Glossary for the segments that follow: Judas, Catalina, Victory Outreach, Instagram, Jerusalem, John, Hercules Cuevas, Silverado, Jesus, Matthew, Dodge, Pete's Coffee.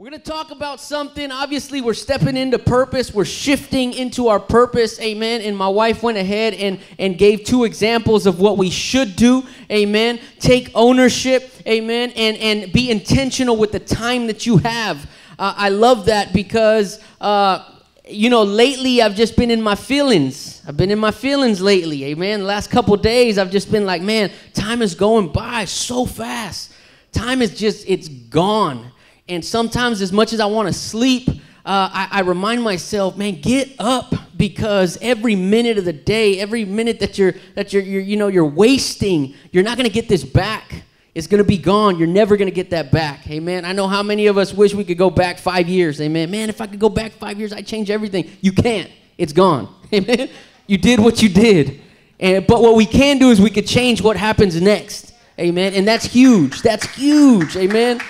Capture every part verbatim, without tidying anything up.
We're going to talk about something. Obviously, we're stepping into purpose. We're shifting into our purpose. Amen. And my wife went ahead and, and gave two examples of what we should do. Amen. Take ownership. Amen. And, and be intentional with the time that you have. Uh, I love that because, uh, you know, lately I've just been in my feelings. I've been in my feelings lately. Amen. The last couple of days, I've just been like, man, time is going by so fast. Time is just, it's gone. And sometimes as much as I want to sleep, uh, I, I remind myself, man, get up, because every minute of the day, every minute that you're, that you're, you're you know, you're wasting, you're not going to get this back. It's going to be gone. You're never going to get that back. Amen. I know how many of us wish we could go back five years. Amen. Man, if I could go back five years, I'd change everything. You can't. It's gone. Amen. You did what you did. And, but what we can do is we could change what happens next. Amen. And that's huge. That's huge. Amen.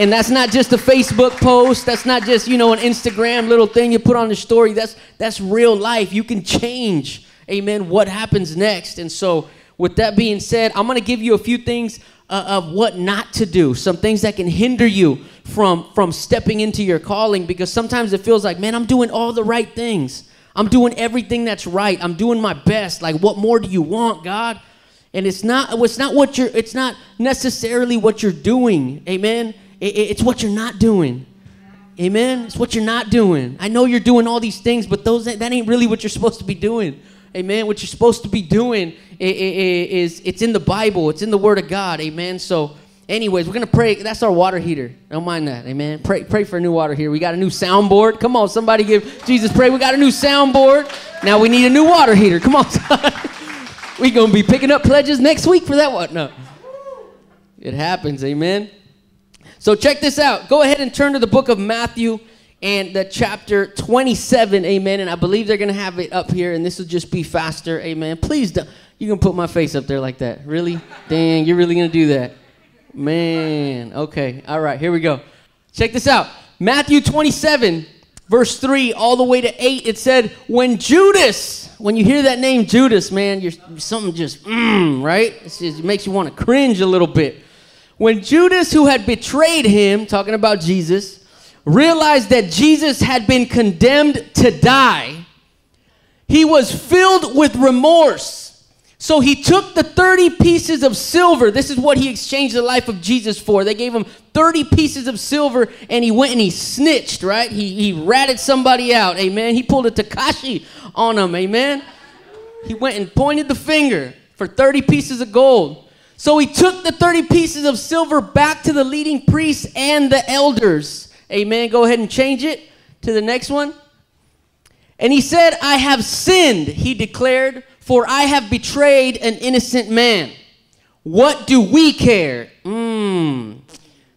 And that's not just a Facebook post. That's not just, you know, an Instagram little thing you put on the story. That's that's real life. You can change, amen, what happens next. And so with that being said, I'm going to give you a few things uh, of what not to do, some things that can hinder you from, from stepping into your calling, because sometimes it feels like, man, I'm doing all the right things. I'm doing everything that's right. I'm doing my best. Like, what more do you want, God? And it's not, it's not what you're, it's not necessarily what you're doing, amen. It's what you're not doing. Amen? It's what you're not doing. I know you're doing all these things, but those that ain't really what you're supposed to be doing. Amen? What you're supposed to be doing is, it's in the Bible. It's in the Word of God. Amen? So anyways, we're going to pray. That's our water heater. Don't mind that. Amen? Pray, pray for a new water heater. We got a new soundboard. Come on, somebody give Jesus pray. We got a new soundboard. Now we need a new water heater. Come on. We're going to be picking up pledges next week for that one. No. It happens. Amen? So check this out. Go ahead and turn to the book of Matthew and the chapter twenty-seven, amen. And I believe they're going to have it up here, and this will just be faster, amen. Please don't. You can put my face up there like that. Really? Dang, you're really going to do that? Man, okay. All right, here we go. Check this out. Matthew twenty-seven, verse three, all the way to eight, it said, when Judas, when you hear that name Judas, man, you're, something just, mm, right? It's just, it makes you want to cringe a little bit. When Judas, who had betrayed him, talking about Jesus, realized that Jesus had been condemned to die, he was filled with remorse. So he took the thirty pieces of silver. This is what he exchanged the life of Jesus for. They gave him thirty pieces of silver, and he went and he snitched, right? He, he ratted somebody out, amen? He pulled a Takashi on him, amen? He went and pointed the finger for thirty pieces of gold. So he took the thirty pieces of silver back to the leading priests and the elders. Amen. Go ahead and change it to the next one. And he said, I have sinned, he declared, for I have betrayed an innocent man. What do we care? Mm.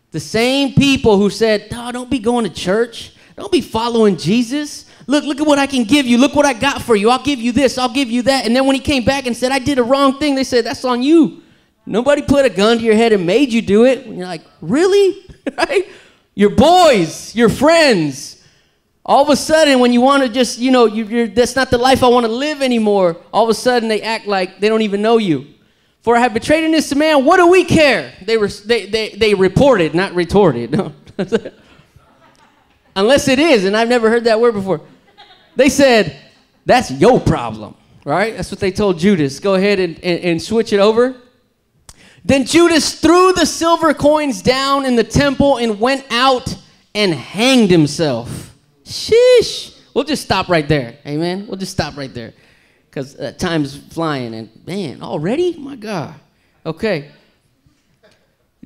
The same people who said, oh, don't be going to church. Don't be following Jesus. Look, look at what I can give you. Look what I got for you. I'll give you this. I'll give you that. And then when he came back and said, I did a wrong thing, they said, that's on you. Nobody put a gun to your head and made you do it. And you're like, really? Right? Your boys, your friends. All of a sudden, when you want to just, you know, you, you're, that's not the life I want to live anymore. All of a sudden, they act like they don't even know you. For I have betrayed in this man. What do we care? They were, they, they, they reported, not retorted. No. Unless it is, and I've never heard that word before. They said, that's your problem, right? That's what they told Judas. Go ahead and, and, and switch it over. Then Judas threw the silver coins down in the temple and went out and hanged himself. Sheesh. We'll just stop right there. Amen. We'll just stop right there because uh, time's flying and man, already? My God. Okay.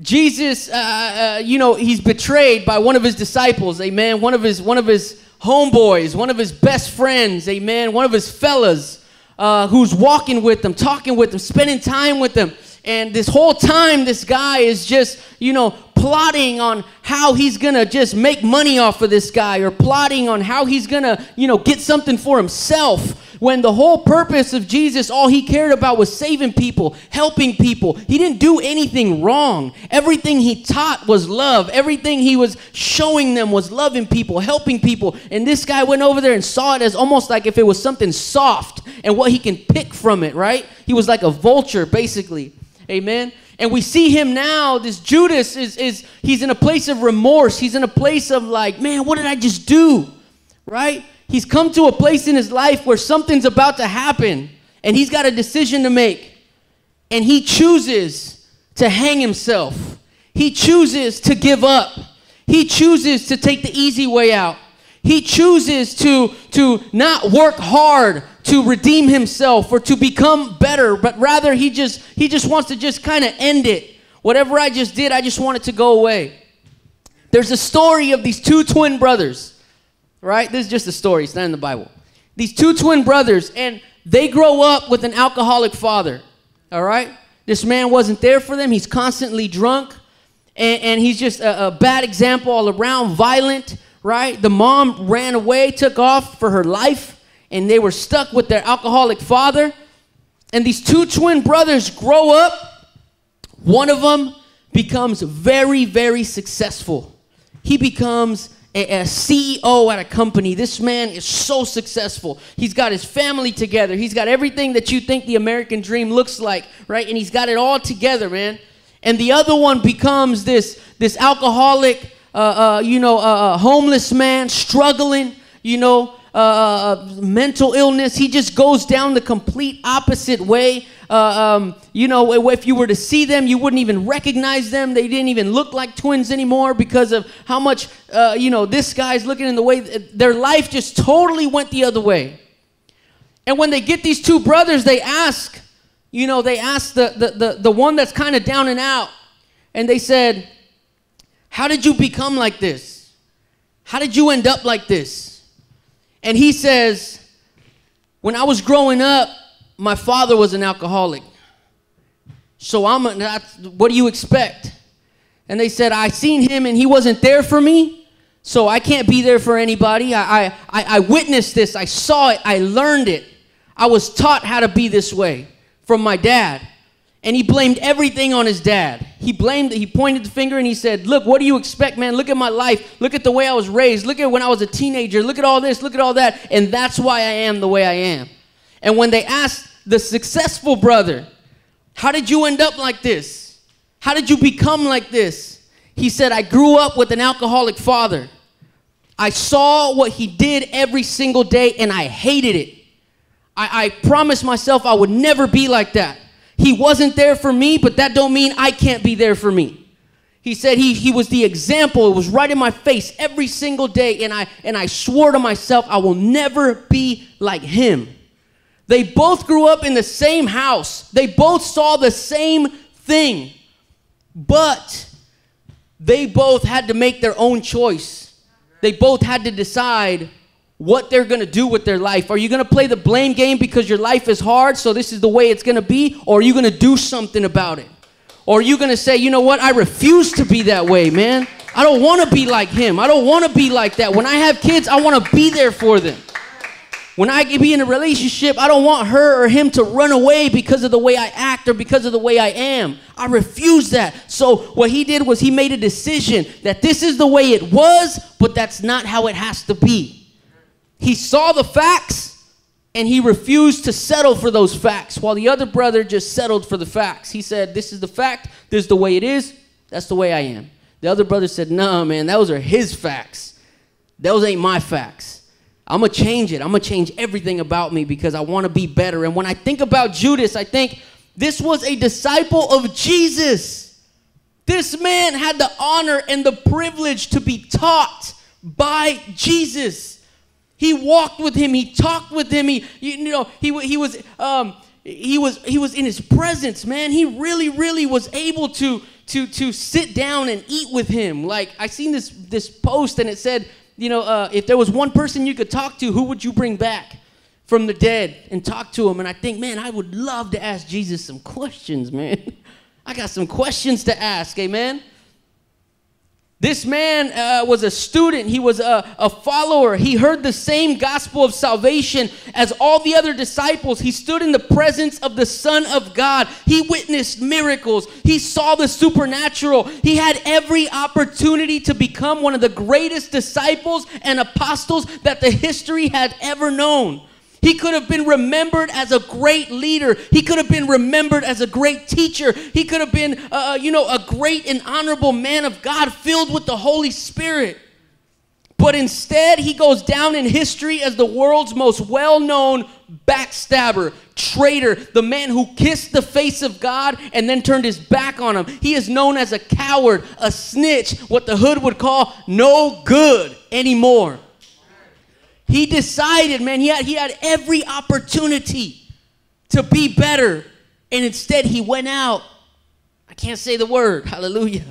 Jesus, uh, uh, you know, he's betrayed by one of his disciples. Amen. One of his, one of his homeboys, one of his best friends. Amen. One of his fellas uh, who's walking with them, talking with them, spending time with them. And this whole time, this guy is just, you know, plotting on how he's going to just make money off of this guy, or plotting on how he's going to, you know, get something for himself. When the whole purpose of Jesus, all he cared about was saving people, helping people. He didn't do anything wrong. Everything he taught was love. Everything he was showing them was loving people, helping people. And this guy went over there and saw it as almost like if it was something soft and what he can pick from it, right? He was like a vulture, basically. Amen. And we see him now, this Judas, is, is he's in a place of remorse. He's in a place of like, man, what did I just do? Right? He's come to a place in his life where something's about to happen, and he's got a decision to make. And he chooses to hang himself. He chooses to give up. He chooses to take the easy way out. He chooses to, to not work hard to redeem himself or to become better, but rather he just, he just wants to just kind of end it. Whatever I just did, I just want it to go away. There's a story of these two twin brothers, right? This is just a story. It's not in the Bible. These two twin brothers, and they grow up with an alcoholic father, all right? This man wasn't there for them. He's constantly drunk, and, and he's just a, a bad example all around, violent. Right? The mom ran away, took off for her life, and they were stuck with their alcoholic father. And these two twin brothers grow up. One of them becomes very, very successful. He becomes a, a C E O at a company. This man is so successful. He's got his family together. He's got everything that you think the American dream looks like, right? And he's got it all together, man. And the other one becomes this, this alcoholic, Uh, uh, you know, a uh, homeless man struggling, you know, uh, mental illness. He just goes down the complete opposite way. Uh, um, you know, if you were to see them, you wouldn't even recognize them. They didn't even look like twins anymore because of how much, uh, you know, this guy's looking in the way. Their life just totally went the other way. And when they get these two brothers, they ask, you know, they ask the, the, the, the one that's kind of down and out. And they said, how did you become like this? How did you end up like this? And he says, when I was growing up, my father was an alcoholic. So I'm a, that's, what do you expect? And they said, I seen him and he wasn't there for me, so I can't be there for anybody. I, I, I witnessed this. I saw it. I learned it. I was taught how to be this way from my dad. And he blamed everything on his dad. He blamed, he pointed the finger and he said, look, what do you expect, man? Look at my life. Look at the way I was raised. Look at when I was a teenager. Look at all this. Look at all that. And that's why I am the way I am. And when they asked the successful brother, how did you end up like this? How did you become like this? He said, I grew up with an alcoholic father. I saw what he did every single day and I hated it. I, I promised myself I would never be like that. He wasn't there for me, but that don't mean I can't be there for me. He said he, he was the example. It was right in my face every single day, and I, and I swore to myself I will never be like him. They both grew up in the same house. They both saw the same thing, but they both had to make their own choice. They both had to decide what they're going to do with their life. Are you going to play the blame game because your life is hard, so this is the way it's going to be? Or are you going to do something about it? Or are you going to say, you know what, I refuse to be that way, man. I don't want to be like him. I don't want to be like that. When I have kids, I want to be there for them. When I be in a relationship, I don't want her or him to run away because of the way I act or because of the way I am. I refuse that. So what he did was he made a decision that this is the way it was, but that's not how it has to be. He saw the facts, and he refused to settle for those facts, while the other brother just settled for the facts. He said, this is the fact. This is the way it is. That's the way I am. The other brother said, no, man, those are his facts. Those ain't my facts. I'm going to change it. I'm going to change everything about me because I want to be better. And when I think about Judas, I think this was a disciple of Jesus. This man had the honor and the privilege to be taught by Jesus. He walked with him. He talked with him. He, you know, he he was um, he was he was in his presence, man. He really, really was able to to to sit down and eat with him. Like I seen this this post, and it said, you know, uh, if there was one person you could talk to, who would you bring back from the dead and talk to him? And I think, man, I would love to ask Jesus some questions, man. I got some questions to ask, amen. This man uh, was a student. He was a, a follower. He heard the same gospel of salvation as all the other disciples. He stood in the presence of the Son of God. He witnessed miracles. He saw the supernatural. He had every opportunity to become one of the greatest disciples and apostles that the history had ever known. He could have been remembered as a great leader. He could have been remembered as a great teacher. He could have been, uh, you know, a great and honorable man of God filled with the Holy Spirit. But instead, he goes down in history as the world's most well-known backstabber, traitor, the man who kissed the face of God and then turned his back on him. He is known as a coward, a snitch, what the hood would call no good anymore. He decided, man, he had, he had every opportunity to be better, and instead he went out. I can't say the word, hallelujah.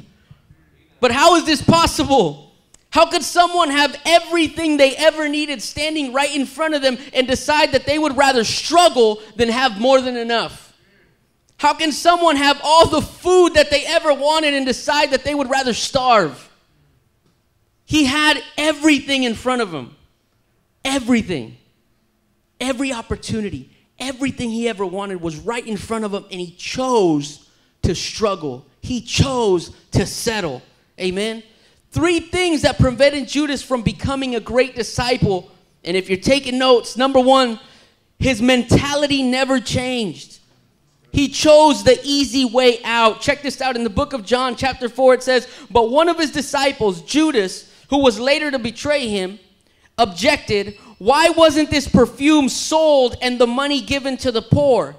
But how is this possible? How could someone have everything they ever needed standing right in front of them and decide that they would rather struggle than have more than enough? How can someone have all the food that they ever wanted and decide that they would rather starve? He had everything in front of him. Everything. Every opportunity. Everything he ever wanted was right in front of him, and he chose to struggle. He chose to settle. Amen? Three things that prevented Judas from becoming a great disciple. And if you're taking notes, number one, his mentality never changed. He chose the easy way out. Check this out. In the book of John, chapter four, it says, "But one of his disciples, Judas, who was later to betray him, objected, 'Why wasn't this perfume sold and the money given to the poor?'"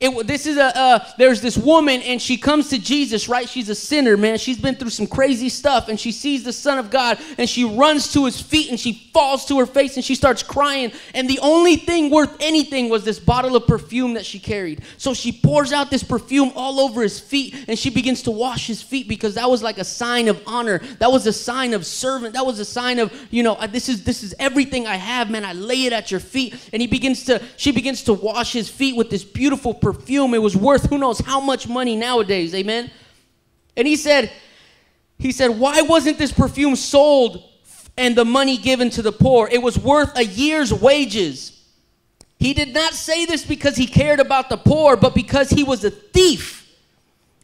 It, this is a, uh, there's this woman, and she comes to Jesus, right? She's a sinner, man. She's been through some crazy stuff, and she sees the Son of God, and she runs to his feet, and she falls to her face, and she starts crying. And the only thing worth anything was this bottle of perfume that she carried. So she pours out this perfume all over his feet, and she begins to wash his feet, because that was like a sign of honor. That was a sign of servant. That was a sign of, you know, this is, this is everything I have, man. I lay it at your feet. And he begins to, she begins to wash his feet with this beautiful perfume. Perfume. It was worth who knows how much money nowadays. Amen. And he said, he said, "Why wasn't this perfume sold and the money given to the poor? It was worth a year's wages." He did not say this because he cared about the poor, but because he was a thief.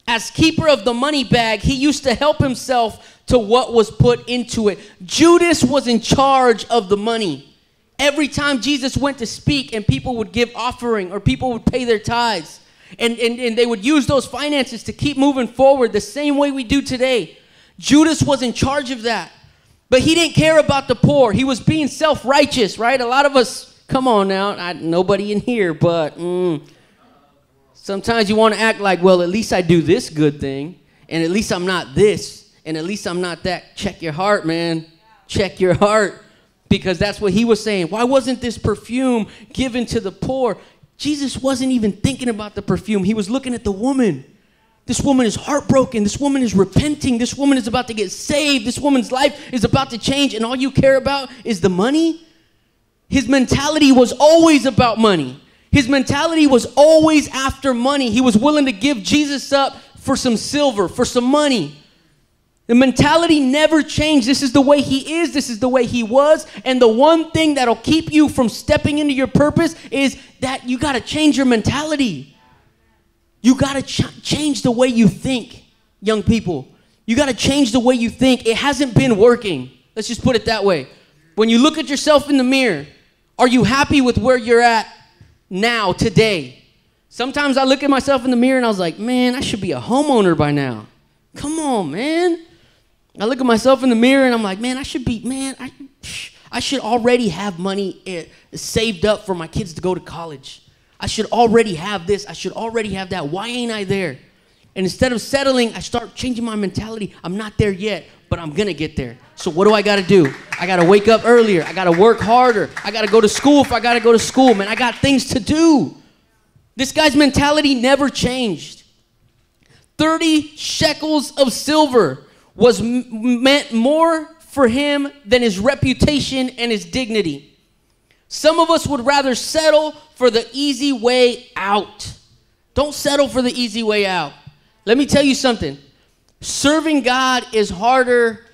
As keeper of the money bag, he used to help himself to what was put into it. Judas was in charge of the money. Every time Jesus went to speak and people would give offering or people would pay their tithes, and, and, and they would use those finances to keep moving forward the same way we do today. Judas was in charge of that, but he didn't care about the poor. He was being self-righteous, right? A lot of us, come on now, I, nobody in here, but mm, sometimes you want to act like, well, at least I do this good thing, and at least I'm not this, and at least I'm not that. Check your heart, man. Check your heart. Because that's what he was saying. Why wasn't this perfume given to the poor? Jesus wasn't even thinking about the perfume. He was looking at the woman. This woman is heartbroken. This woman is repenting. This woman is about to get saved. This woman's life is about to change. And all you care about is the money? His mentality was always about money. His mentality was always after money. He was willing to give Jesus up for some silver, for some money. The mentality never changed. This is the way he is. This is the way he was. And the one thing that'll keep you from stepping into your purpose is that you got to change your mentality. You got to ch- change the way you think, young people. You got to change the way you think. It hasn't been working. Let's just put it that way. When you look at yourself in the mirror, are you happy with where you're at now, today? Sometimes I look at myself in the mirror and I was like, man, I should be a homeowner by now. Come on, man. I look at myself in the mirror and I'm like, man, I should be, man, I, I should already have money saved up for my kids to go to college. I should already have this. I should already have that. Why ain't I there? And instead of settling, I start changing my mentality. I'm not there yet, but I'm going to get there. So what do I got to do? I got to wake up earlier. I got to work harder. I got to go to school if I got to go to school. Man, I got things to do. This guy's mentality never changed. thirty shekels of silver was meant more for him than his reputation and his dignity. Some of us would rather settle for the easy way out. Don't settle for the easy way out. Let me tell you something. Serving God is harder.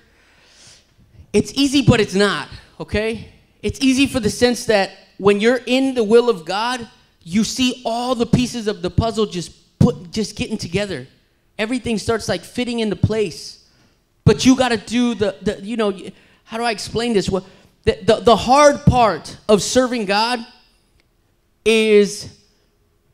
It's easy, but it's not, okay? It's easy for the sense that when you're in the will of God, you see all the pieces of the puzzle just put, just getting together. Everything starts like fitting into place. But you got to do the, the, you know, how do I explain this? Well, the, the, the hard part of serving God is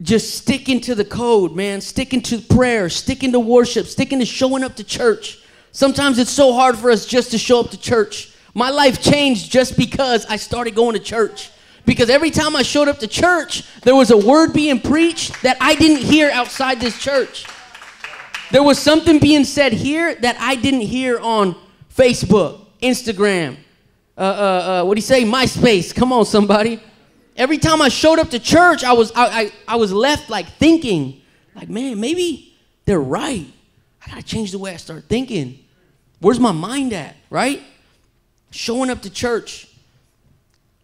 just sticking to the code, man. Sticking to prayer, sticking to worship, sticking to showing up to church. Sometimes it's so hard for us just to show up to church. My life changed just because I started going to church. Because every time I showed up to church, there was a word being preached that I didn't hear outside this church. There was something being said here that I didn't hear on Facebook, Instagram, uh, uh, uh, what do you say, MySpace. Come on, somebody. Every time I showed up to church, I was, I, I, I was left like thinking, like, man, maybe they're right. I got to change the way I start thinking. Where's my mind at, right? Showing up to church.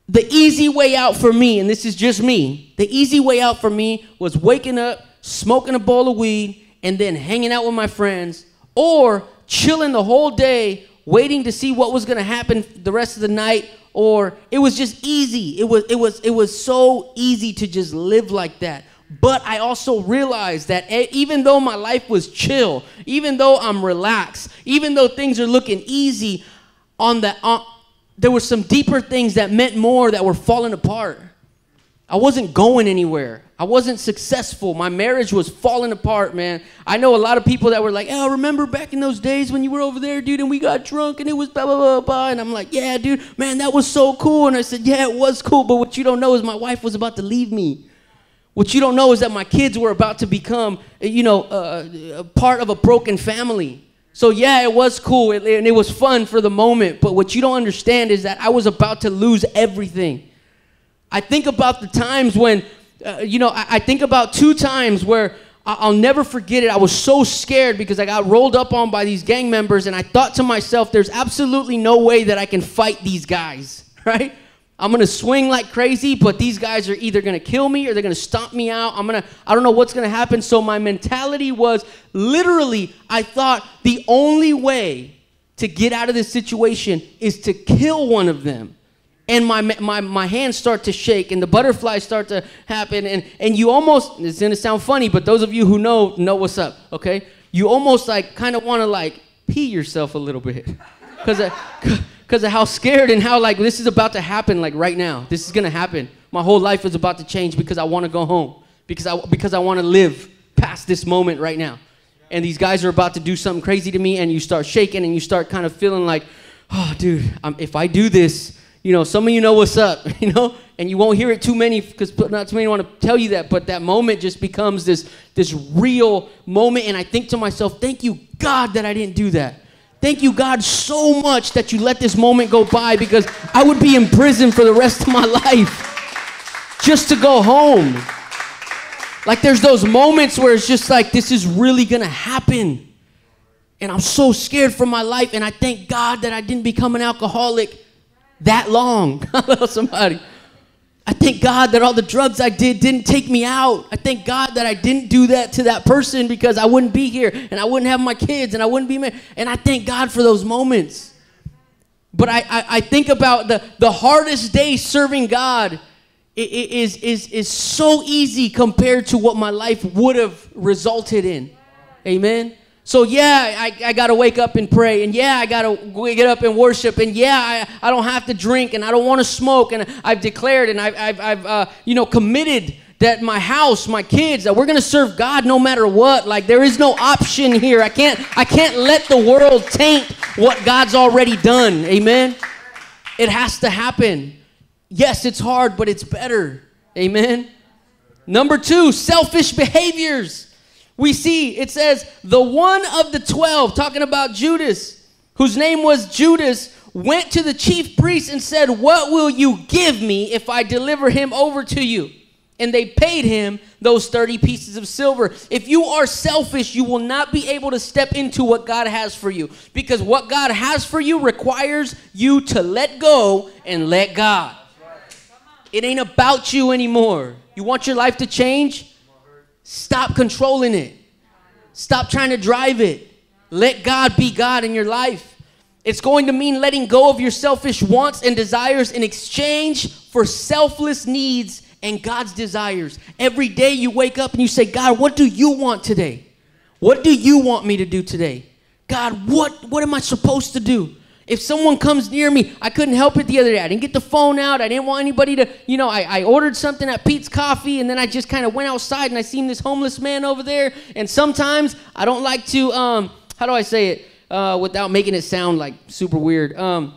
The easy way out for me, and this is just me, the easy way out for me was waking up, smoking a bowl of weed, and then hanging out with my friends, or chilling the whole day, waiting to see what was going to happen the rest of the night, or it was just easy. It was, it was, it was so easy to just live like that. But I also realized that even though my life was chill, even though I'm relaxed, even though things are looking easy, on the, on, there were some deeper things that meant more that were falling apart. I wasn't going anywhere. I wasn't successful. My marriage was falling apart, man. I know a lot of people that were like, oh, remember back in those days when you were over there, dude, and we got drunk and it was blah, blah, blah, blah. And I'm like, yeah, dude, man, that was so cool. And I said, yeah, it was cool. But what you don't know is my wife was about to leave me. What you don't know is that my kids were about to become, you know, uh, part of a broken family. So, yeah, it was cool and it was fun for the moment. But what you don't understand is that I was about to lose everything. I think about the times when, uh, you know, I, I think about two times where I, I'll never forget it. I was so scared because I got rolled up on by these gang members. And I thought to myself, there's absolutely no way that I can fight these guys, right? I'm going to swing like crazy, but these guys are either going to kill me or they're going to stomp me out. I'm going to, I don't know what's going to happen. So my mentality was literally, I thought the only way to get out of this situation is to kill one of them. And my, my, my hands start to shake and the butterflies start to happen. And, and you almost, it's going to sound funny, but those of you who know, know what's up, okay? You almost like kind of want to like pee yourself a little bit because I... because of how scared and how like this is about to happen like right now. This is going to happen. My whole life is about to change because I want to go home. Because I, because I want to live past this moment right now. And these guys are about to do something crazy to me and you start shaking and you start kind of feeling like, oh, dude, I'm, if I do this, you know, some of you know what's up, you know, and you won't hear it too many because not too many want to tell you that. But that moment just becomes this, this real moment. And I think to myself, thank you, God, that I didn't do that. Thank you, God, so much that you let this moment go by because I would be in prison for the rest of my life just to go home. Like there's those moments where it's just like, this is really going to happen. And I'm so scared for my life. And I thank God that I didn't become an alcoholic that long. Hello, somebody. I thank God that all the drugs I did didn't take me out. I thank God that I didn't do that to that person because I wouldn't be here and I wouldn't have my kids and I wouldn't be married. And I thank God for those moments. But I, I, I think about the, the hardest day serving God is, is, is so easy compared to what my life would have resulted in. Amen. So, yeah, I, I got to wake up and pray. And, yeah, I got to get up and worship. And, yeah, I, I don't have to drink and I don't want to smoke. And I've declared and I've, I've, I've uh, you know, committed that my house, my kids, that we're going to serve God no matter what. Like there is no option here. I can't I can't let the world taint what God's already done. Amen. It has to happen. Yes, it's hard, but it's better. Amen. Number two, selfish behaviors. We see, it says, the one of the twelve, talking about Judas, whose name was Judas, went to the chief priests and said, what will you give me if I deliver him over to you? And they paid him those thirty pieces of silver. If you are selfish, you will not be able to step into what God has for you. Because what God has for you requires you to let go and let God. It ain't about you anymore. You want your life to change? Stop controlling it. Stop trying to drive it. Let God be God in your life. It's going to mean letting go of your selfish wants and desires in exchange for selfless needs and God's desires. Every day you wake up and you say, God, what do you want today? What do you want me to do today? God, what, what am I supposed to do? If someone comes near me, I couldn't help it the other day. I didn't get the phone out. I didn't want anybody to, you know, I, I ordered something at Pete's Coffee, and then I just kind of went outside, and I seen this homeless man over there. And sometimes I don't like to, um, how do I say it uh, without making it sound like super weird? Um,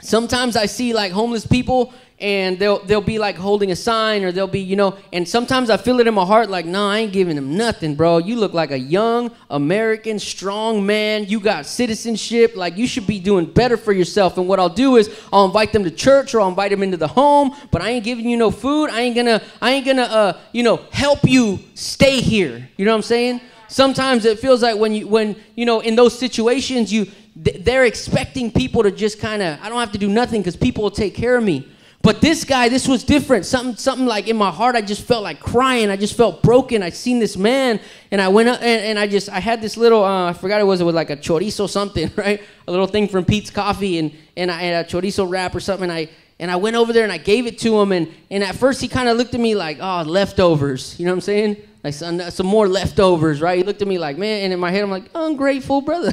sometimes I see like homeless people, and they'll they'll be like holding a sign, or they'll be, you know, and sometimes I feel it in my heart like, no, nah, I ain't giving them nothing, bro. You look like a young American strong man. You got citizenship. Like, you should be doing better for yourself. And what I'll do is I'll invite them to church, or I'll invite them into the home, but I ain't giving you no food. I ain't gonna I ain't gonna uh you know, help you stay here. You know what I'm saying? Sometimes it feels like when you when you know in those situations, you th they're expecting people to just kind of, I don't have to do nothing because people will take care of me. But this guy, this was different. Something, something like in my heart, I just felt like crying. I just felt broken. I seen this man, and I went up, and, and I just, I had this little, uh, I forgot it was, it was like a chorizo something, right? A little thing from Pete's Coffee, and and I had a chorizo wrap or something. And I and I went over there and I gave it to him, and and at first he kind of looked at me like, oh, leftovers. You know what I'm saying? Like some, some more leftovers, right? He looked at me like, man, and in my head I'm like, ungrateful brother.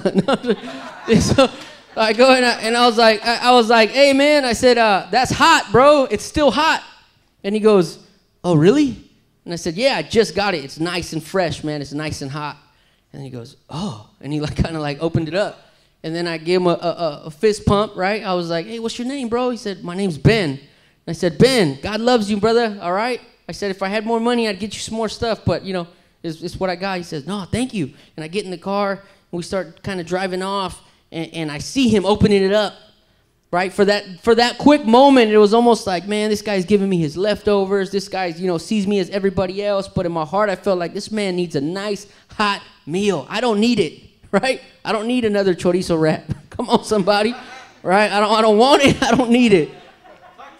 And so I go and I, and I was like, I, I was like, hey man, I said, uh, that's hot, bro. It's still hot. And he goes, oh really? And I said, yeah, I just got it. It's nice and fresh, man. It's nice and hot. And he goes, oh. And he like kind of like opened it up. And then I gave him a, a, a fist pump, right? I was like, hey, what's your name, bro? He said, my name's Ben. And I said, Ben, God loves you, brother. All right. I said, if I had more money, I'd get you some more stuff, but you know, it's, it's what I got. He says, no, thank you. And I get in the car, and we start kind of driving off. And, and I see him opening it up, right? For that for that quick moment, it was almost like, man, this guy's giving me his leftovers. This guy's, you know, sees me as everybody else. But in my heart, I felt like this man needs a nice, hot meal. I don't need it, right? I don't need another chorizo wrap. Come on, somebody, right? I don't, I don't want it. I don't need it.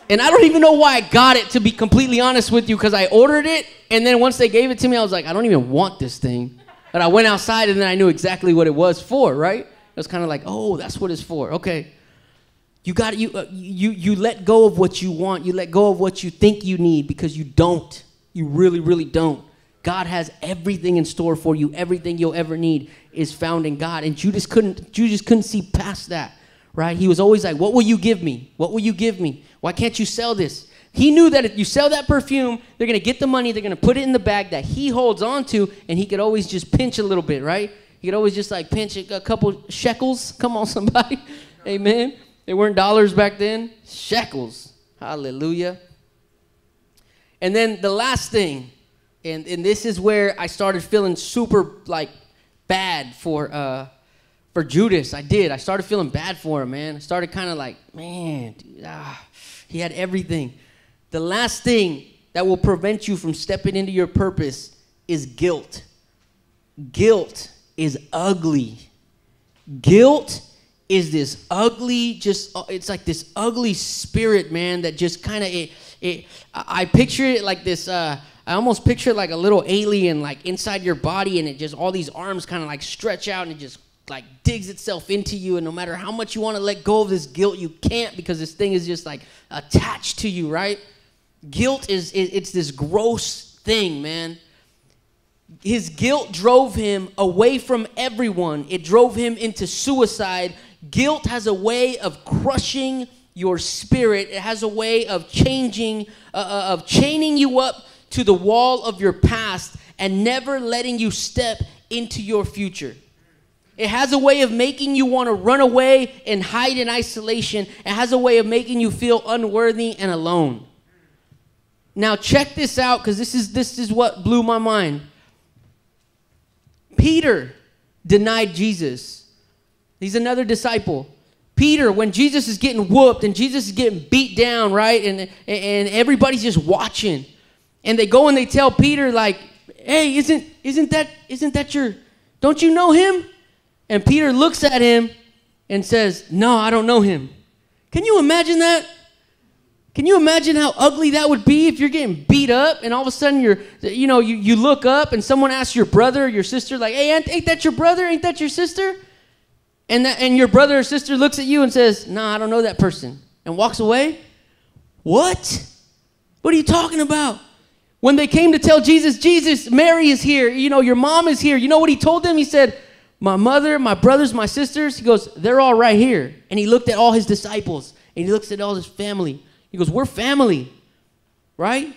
And I don't even know why I got it, to be completely honest with you, because I ordered it. And then once they gave it to me, I was like, I don't even want this thing. But I went outside, and then I knew exactly what it was for, right? It was kind of like, oh, that's what it's for. Okay, you got you uh, you you let go of what you want. You let go of what you think you need, because you don't. You really, really don't. God has everything in store for you. Everything you'll ever need is found in God. And Judas couldn't. Judas couldn't see past that, right? He was always like, what will you give me? What will you give me? Why can't you sell this? He knew that if you sell that perfume, they're gonna get the money. They're gonna put it in the bag that he holds on to, and he could always just pinch a little bit, right? You could always just like pinch a couple shekels. Come on, somebody. Amen. They weren't dollars back then. Shekels. Hallelujah. And then the last thing, and, and this is where I started feeling super like bad for uh, for Judas. I did. I started feeling bad for him, man. I started kind of like, man, dude, ah, he had everything. The last thing that will prevent you from stepping into your purpose is guilt. Guilt is ugly. Guilt is this ugly, just, it's like this ugly spirit, man, that just kind of, it, it, I picture it like this, uh, I almost picture it like a little alien, like inside your body, and it just, all these arms kind of like stretch out, and it just like digs itself into you, and no matter how much you want to let go of this guilt, you can't, because this thing is just like attached to you, right? Guilt is, it, it's this gross thing, man. His guilt drove him away from everyone. It drove him into suicide. Guilt has a way of crushing your spirit. It has a way of changing, uh, of chaining you up to the wall of your past and never letting you step into your future. It has a way of making you want to run away and hide in isolation. It has a way of making you feel unworthy and alone. Now check this out, because this is, this is what blew my mind. Peter denied Jesus. He's another disciple. Peter, when Jesus is getting whooped and Jesus is getting beat down, right? And, and everybody's just watching. And they go and they tell Peter, like, hey, isn't, isn't, that, isn't that your, don't you know him? And Peter looks at him and says, no, I don't know him. Can you imagine that? Can you imagine how ugly that would be if you're getting beat up and all of a sudden you're, you know, you, you look up and someone asks your brother or your sister, like, hey, ain't, ain't that your brother? Ain't that your sister? And, that, and your brother or sister looks at you and says, nah, I don't know that person, and walks away? What? What are you talking about? When they came to tell Jesus, Jesus, Mary is here. You know, your mom is here. You know what he told them? He said, my mother, my brothers, my sisters. He goes, they're all right here. And he looked at all his disciples, and he looks at all his family. He goes, we're family, right?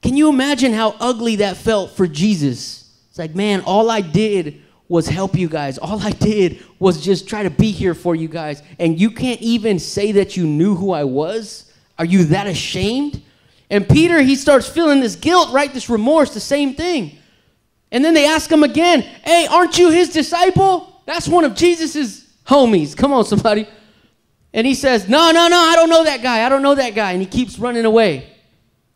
Can you imagine how ugly that felt for Jesus? It's like, man, all I did was help you guys. All I did was just try to be here for you guys. And you can't even say that you knew who I was? Are you that ashamed? And Peter, he starts feeling this guilt, right? This remorse, the same thing. And then they ask him again, hey, aren't you his disciple? That's one of Jesus's homies. Come on, somebody. And he says, no, no, no, I don't know that guy. I don't know that guy. And he keeps running away.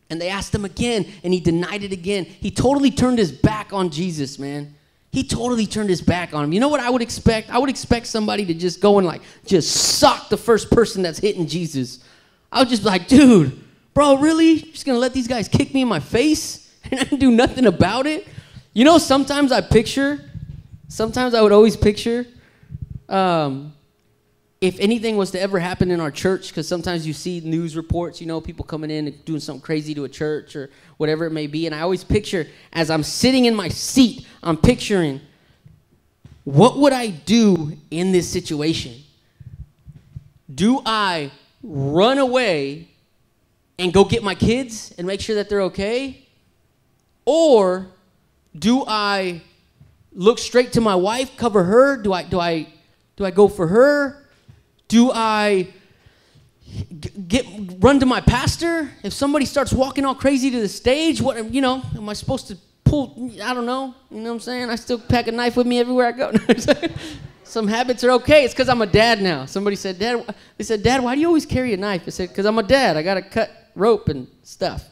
And they asked him again, and he denied it again. He totally turned his back on Jesus, man. He totally turned his back on him. You know what I would expect? I would expect somebody to just go and, like, just sock the first person that's hitting Jesus. I would just be like, dude, bro, really? You're just going to let these guys kick me in my face and I do nothing about it? You know, sometimes I picture, sometimes I would always picture, um, if anything was to ever happen in our church, because sometimes you see news reports, you know, people coming in and doing something crazy to a church or whatever it may be. And I always picture, as I'm sitting in my seat, I'm picturing, what would I do in this situation? Do I run away and go get my kids and make sure that they're okay? Or do I look straight to my wife, cover her? Do I do I do I go for her? Do I get run to my pastor? If somebody starts walking all crazy to the stage, what you know, am I supposed to pull? I don't know. You know what I'm saying? I still pack a knife with me everywhere I go. Some habits are okay. It's because I'm a dad now. Somebody said, Dad, they said, Dad, why do you always carry a knife? I said, because I'm a dad. I gotta cut rope and stuff.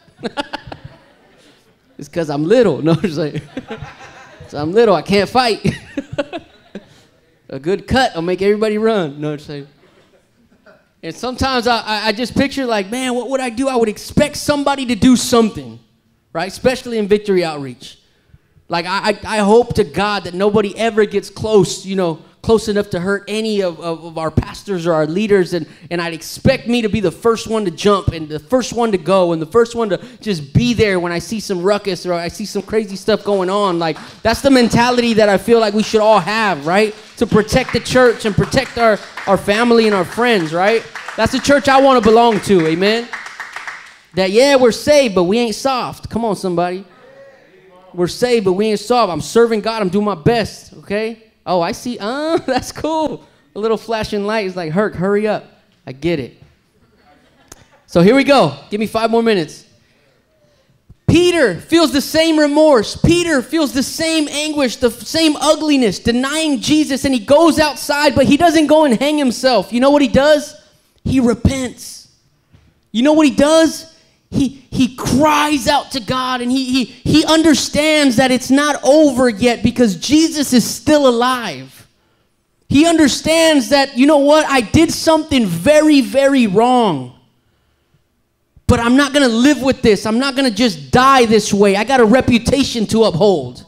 It's because I'm little. No, it's like, so I'm little. I can't fight. A good cut will make everybody run. No, it's like, and sometimes I, I just picture like, man, what would I do? I would expect somebody to do something, right? Especially in Victory Outreach. Like I, I, I hope to God that nobody ever gets close, you know, close enough to hurt any of, of, of our pastors or our leaders, and, and I'd expect me to be the first one to jump and the first one to go and the first one to just be there when I see some ruckus or I see some crazy stuff going on. Like, that's the mentality that I feel like we should all have, right? To protect the church and protect our, our family and our friends, right? That's the church I want to belong to, amen? That, yeah, we're saved, but we ain't soft. Come on, somebody. We're saved, but we ain't soft. I'm serving God. I'm doing my best, okay? Oh, I see. Uh, that's cool. A little flashing light is like, Herc, hurry up. I get it. So here we go. Give me five more minutes. Peter feels the same remorse. Peter feels the same anguish, the same ugliness, denying Jesus, and he goes outside, but he doesn't go and hang himself. You know what he does? He repents. You know what he does? He, he cries out to God, and he, he, he understands that it's not over yet because Jesus is still alive. He understands that, you know what, I did something very, very wrong, but I'm not going to live with this. I'm not going to just die this way. I got a reputation to uphold.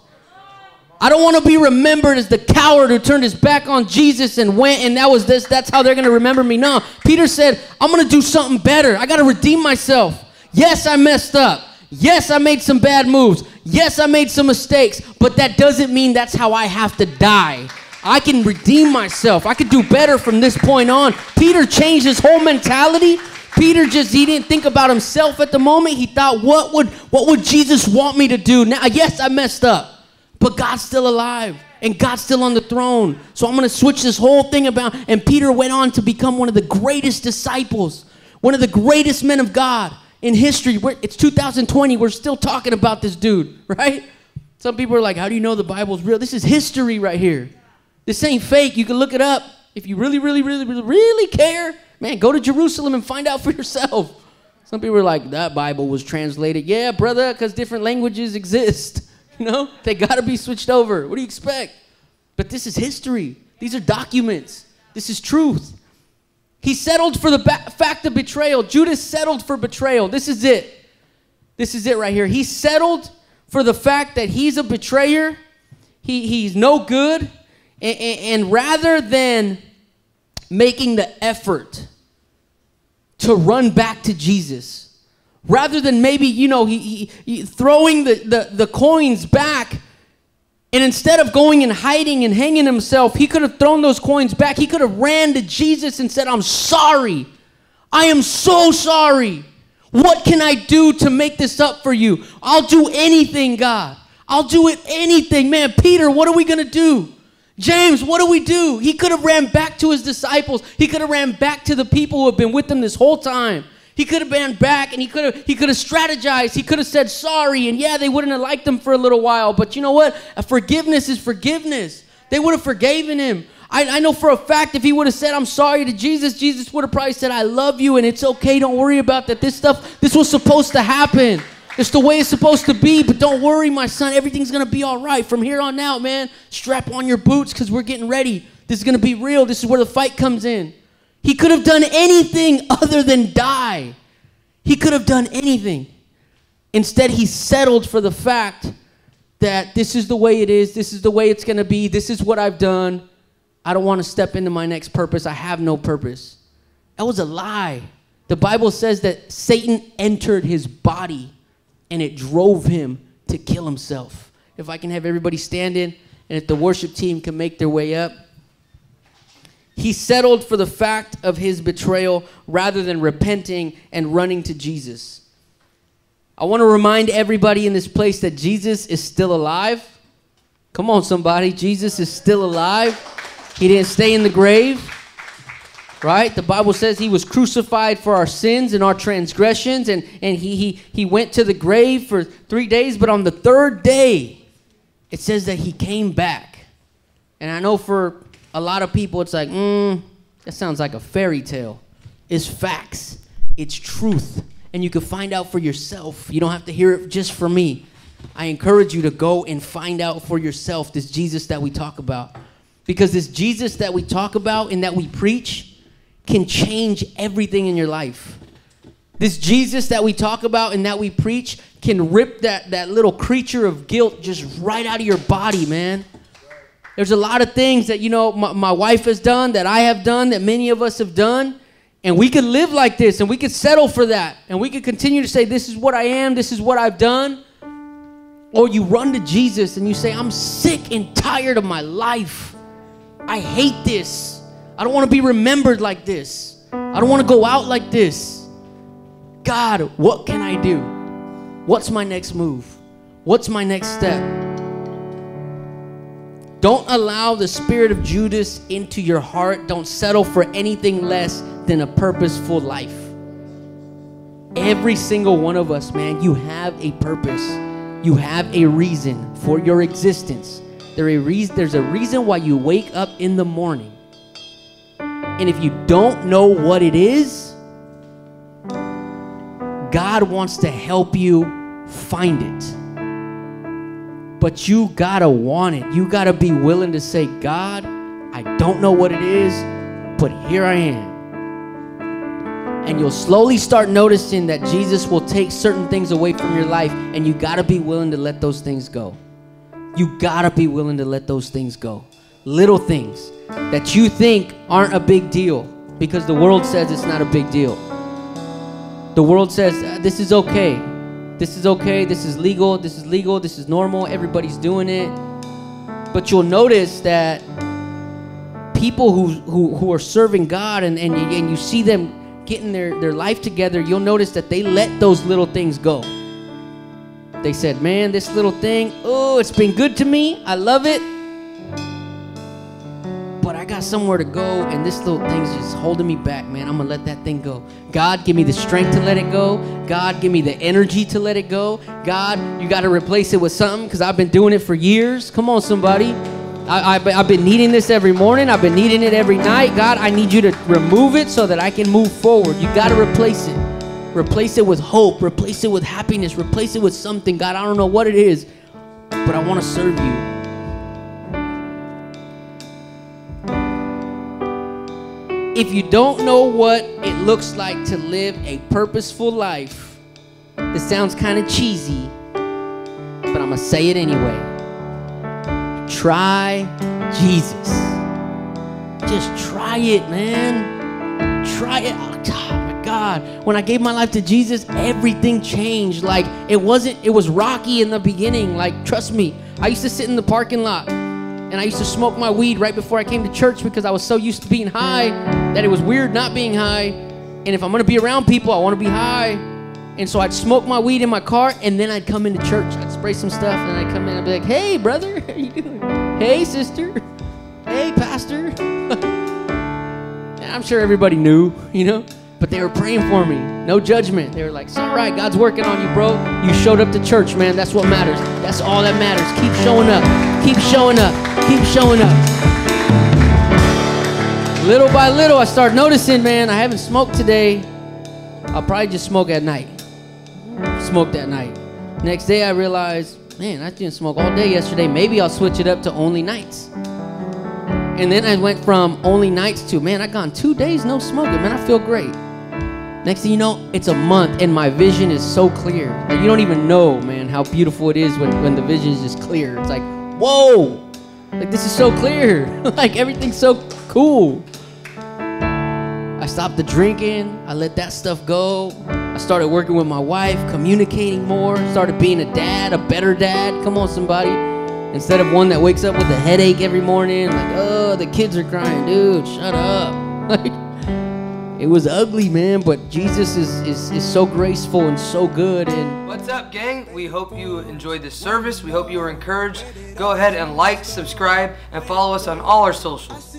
I don't want to be remembered as the coward who turned his back on Jesus and went, and that was this. That's how they're going to remember me now. Peter said, I'm going to do something better. I got to redeem myself. Yes, I messed up. Yes, I made some bad moves. Yes, I made some mistakes, but that doesn't mean that's how I have to die. I can redeem myself. I could do better from this point on. Peter changed his whole mentality. Peter just, he didn't think about himself at the moment. He thought, what would, what would Jesus want me to do now? Yes, I messed up, but God's still alive and God's still on the throne. So I'm going to switch this whole thing about. And Peter went on to become one of the greatest disciples, one of the greatest men of God. In history, we're, it's two thousand twenty, we're still talking about this dude, right? Some people are like, how do you know the Bible's real? This is history right here. This ain't fake. You can look it up. If you really, really, really, really, really care, man, go to Jerusalem and find out for yourself. Some people are like, that Bible was translated. Yeah, brother, because different languages exist. You know, they got to be switched over. What do you expect? But this is history. These are documents. This is truth. He settled for the fact of betrayal. Judas settled for betrayal. This is it. This is it right here. He settled for the fact that he's a betrayer. He, he's no good. And, and, and rather than making the effort to run back to Jesus, rather than maybe, you know, he, he, he throwing the, the, the coins back And instead of going and hiding and hanging himself, he could have thrown those coins back. He could have ran to Jesus and said, I'm sorry. I am so sorry. What can I do to make this up for you? I'll do anything, God. I'll do it anything. Man, Peter, what are we going to do? James, what do we do? He could have ran back to his disciples. He could have ran back to the people who have been with him this whole time. He could have been back, and he could have he could have strategized. He could have said sorry, and yeah, they wouldn't have liked him for a little while. But you know what? Forgiveness is forgiveness. They would have forgiven him. I, I know for a fact if he would have said, I'm sorry to Jesus, Jesus would have probably said, I love you, and it's okay. Don't worry about that. This stuff, this was supposed to happen. It's the way it's supposed to be, but don't worry, my son. Everything's going to be all right. From here on out, man, strap on your boots because we're getting ready. This is going to be real. This is where the fight comes in. He could have done anything other than die. He could have done anything. Instead, he settled for the fact that this is the way it is. This is the way it's going to be. This is what I've done. I don't want to step into my next purpose. I have no purpose. That was a lie. The Bible says that Satan entered his body. And it drove him to kill himself. If I can have everybody standing, and if the worship team can make their way up. He settled for the fact of his betrayal rather than repenting and running to Jesus. I want to remind everybody in this place that Jesus is still alive. Come on, somebody. Jesus is still alive. He didn't stay in the grave. Right? The Bible says he was crucified for our sins and our transgressions, and, and he, he, he went to the grave for three days, but on the third day, it says that he came back. And I know for a lot of people, it's like, mm, that sounds like a fairy tale. It's facts. It's truth. And you can find out for yourself. You don't have to hear it just from me. I encourage you to go and find out for yourself this Jesus that we talk about. Because this Jesus that we talk about and that we preach can change everything in your life. This Jesus that we talk about and that we preach can rip that, that little creature of guilt just right out of your body, man. There's a lot of things that, you know, my, my wife has done, that I have done, that many of us have done, and we could live like this, and we could settle for that, and we could continue to say, this is what I am, this is what I've done. Or you run to Jesus and you say, I'm sick and tired of my life. I hate this. I don't want to be remembered like this. I don't want to go out like this. God, what can I do? What's my next move? What's my next step? Don't allow the spirit of Judas into your heart. Don't settle for anything less than a purposeful life. Every single one of us, man, you have a purpose. You have a reason for your existence. There's a reason why you wake up in the morning. And if you don't know what it is, God wants to help you find it. But you gotta want it. You gotta be willing to say, God, I don't know what it is, but here I am. And you'll slowly start noticing that Jesus will take certain things away from your life, and you gotta be willing to let those things go. You gotta be willing to let those things go. Little things that you think aren't a big deal because the world says it's not a big deal. The world says, this is okay. This is okay. This is legal. This is legal. This is normal. Everybody's doing it. But you'll notice that people who, who, who are serving God and, and, and you see them getting their, their life together, you'll notice that they let those little things go. They said, man, this little thing, oh, it's been good to me. I love it. But I got somewhere to go, and this little thing's just holding me back, man. I'm going to let that thing go. God, give me the strength to let it go. God, give me the energy to let it go. God, you got to replace it with something because I've been doing it for years. Come on, somebody. I, I, I've been needing this every morning. I've been needing it every night. God, I need you to remove it so that I can move forward. You got to replace it. Replace it with hope. Replace it with happiness. Replace it with something. God, I don't know what it is, but I want to serve you. If you don't know what it looks like to live a purposeful life, this sounds kind of cheesy, but I'm going to say it anyway. Try Jesus. Just try it, man. Try it. Oh, my God. When I gave my life to Jesus, everything changed. Like, it wasn't, it was rocky in the beginning. Like, trust me, I used to sit in the parking lot and I used to smoke my weed right before I came to church because I was so used to being high that it was weird not being high. And if I'm going to be around people, I want to be high. And so I'd smoke my weed in my car and then I'd come into church. I'd spray some stuff and I'd come in and I'd be like, hey, brother, how you doing? Hey, sister. Hey, pastor. I'm sure everybody knew, you know, but they were praying for me. No judgment. They were like, it's all right. God's working on you, bro. You showed up to church, man. That's what matters. That's all that matters. Keep showing up. Keep showing up. Keep showing up. Little by little, I started noticing, man, I haven't smoked today. I'll probably just smoke at night. Smoke that night. Next day, I realized, man, I didn't smoke all day yesterday. Maybe I'll switch it up to only nights. And then I went from only nights to, man, I've gone two days no smoking. Man, I feel great. Next thing you know, it's a month, and my vision is so clear. Like, you don't even know, man, how beautiful it is when, when the vision is just clear. It's like, whoa. Like, this is so clear. Like, everything's so cool. I stopped the drinking. I let that stuff go. I started working with my wife, communicating more, started being a dad, a better dad. Come on, somebody. Instead of one that wakes up with a headache every morning, like, oh, the kids are crying, dude, shut up. Like, it was ugly, man, but Jesus is, is, is so graceful and so good. And what's up, gang? We hope you enjoyed this service. We hope you were encouraged. Go ahead and like, subscribe, and follow us on all our socials.